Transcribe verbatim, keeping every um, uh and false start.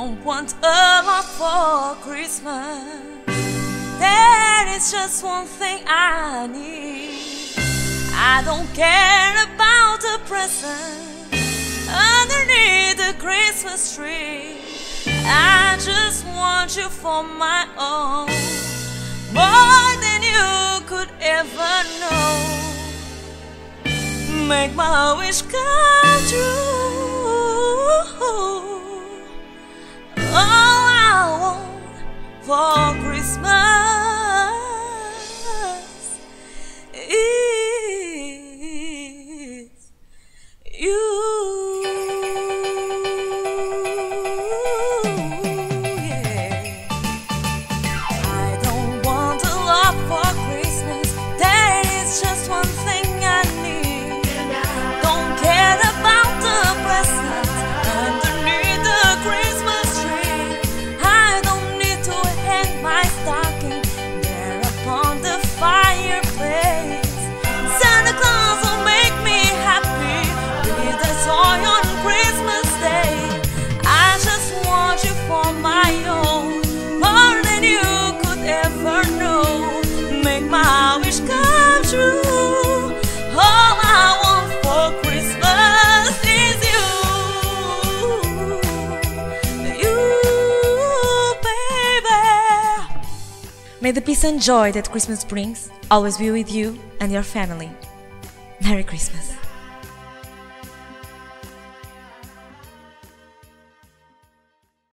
don't want a lot for Christmas. There is just one thing I need. I don't care about the present underneath the Christmas tree. I just want you for my own, more than you could ever know. Make my wish come true. All I want for Christmas is you. May the peace and joy that Christmas brings always be with you and your family. Merry Christmas!